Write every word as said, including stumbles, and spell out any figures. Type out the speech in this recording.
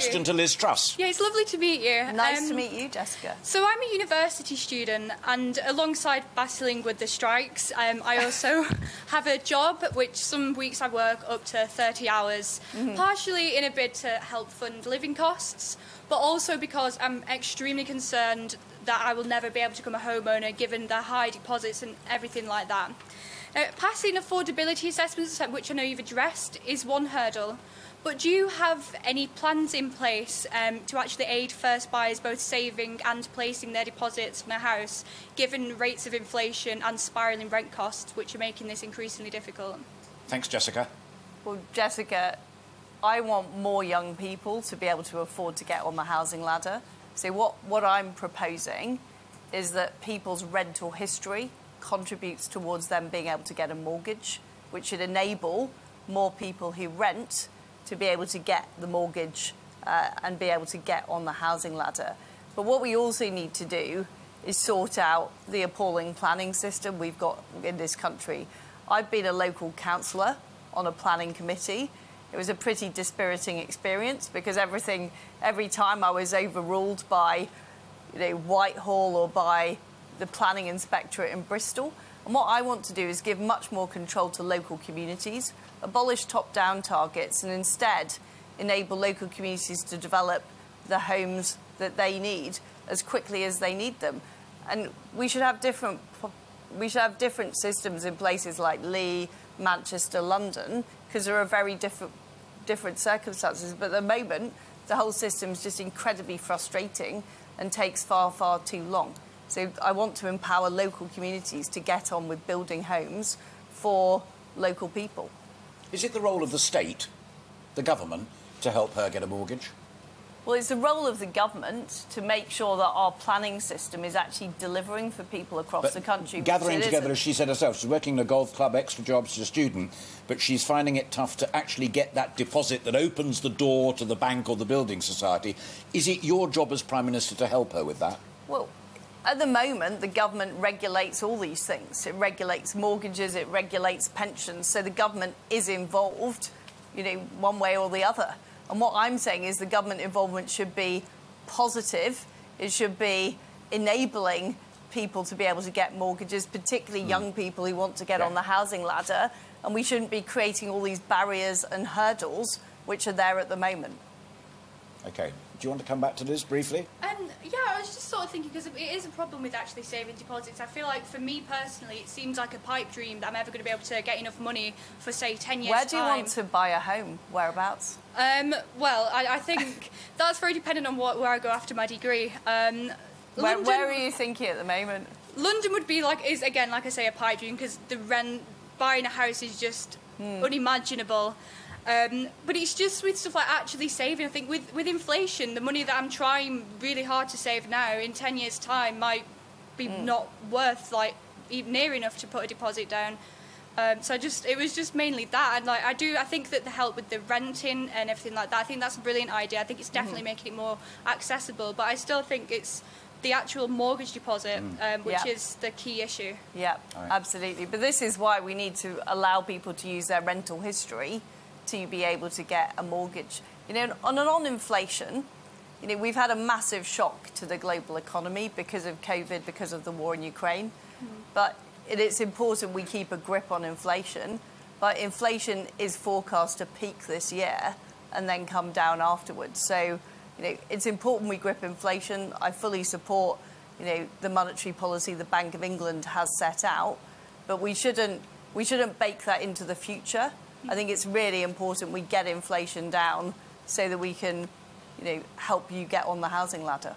question to Liz Truss. Yeah, it's lovely to meet you. Nice um, to meet you, Jessica. So I'm a university student, and alongside battling with the strikes, um, I also have a job, which some weeks I work up to thirty hours, mm-hmm. partially in a bid to help fund living costs, but also because I'm extremely concerned that I will never be able to become a homeowner given the high deposits and everything like that. Uh, passing affordability assessments, which I know you've addressed, is one hurdle. But do you have any plans in place um, to actually aid first buyers both saving and placing their deposits on a house, given rates of inflation and spiralling rent costs, which are making this increasingly difficult? Thanks, Jessica. Well, Jessica, I want more young people to be able to afford to get on the housing ladder. So what, what I'm proposing is that people's rental history contributes towards them being able to get a mortgage, which should enable more people who rent to be able to get the mortgage uh, and be able to get on the housing ladder. But what we also need to do is sort out the appalling planning system we've got in this country. I've been a local councillor on a planning committee. It was a pretty dispiriting experience because everything, every time I was overruled by you know, Whitehall or by the planning inspectorate in Bristol. And what I want to do is give much more control to local communities, abolish top-down targets and instead enable local communities to develop the homes that they need as quickly as they need them. And we should have different, we should have different systems in places like Leigh, Manchester, London, because there are very different, different circumstances. But at the moment, the whole system is just incredibly frustrating and takes far, far too long. So I want to empower local communities to get on with building homes for local people. Is it the role of the state, the government, to help her get a mortgage? Well, it's the role of the government to make sure that our planning system is actually delivering for people across but the country. Gathering together, isn't. As she said herself, she's working in a golf club, extra jobs as a student, but she's finding it tough to actually get that deposit that opens the door to the bank or the building society. Is it your job as Prime Minister to help her with that? Well, at the moment, the government regulates all these things. It regulates mortgages, it regulates pensions, so the government is involved, you know, one way or the other. And what I'm saying is the government involvement should be positive. It should be enabling people to be able to get mortgages, particularly mm. young people who want to get yeah. on the housing ladder. And we shouldn't be creating all these barriers and hurdles which are there at the moment. OK. Do you want to come back to Liz briefly? Um, yeah, I was just sort of thinking, because it is a problem with actually saving deposits. I feel like, for me personally, it seems like a pipe dream that I'm ever going to be able to get enough money for, say, ten years' time. Where do you want to buy a home? Whereabouts? Um, well, I, I think that's very dependent on what, where I go after my degree. Um, where, London, where are you thinking at the moment? London would be, like, is, again, like I say, a pipe dream, because the rent, buying a house is just mm. unimaginable. Um, but it's just with stuff like actually saving. I think with, with inflation, the money that I'm trying really hard to save now in ten years' time might be mm. not worth, like, near enough to put a deposit down. Um, so I just, it was just mainly that. And, like, I do, I think that the help with the renting and everything like that, I think that's a brilliant idea. I think it's definitely mm. making it more accessible. But I still think it's the actual mortgage deposit, mm. um, which yep. is the key issue. Yeah, right. Absolutely. But this is why we need to allow people to use their rental history to be able to get a mortgage. You know, on and on inflation, you know, we've had a massive shock to the global economy because of COVID, because of the war in Ukraine. Mm. But it, it's important we keep a grip on inflation. But inflation is forecast to peak this year and then come down afterwards. So, you know, it's important we grip inflation. I fully support, you know, the monetary policy the Bank of England has set out. But we shouldn't, we shouldn't bake that into the future. I think it's really important we get inflation down so that we can, you know, help you get on the housing ladder.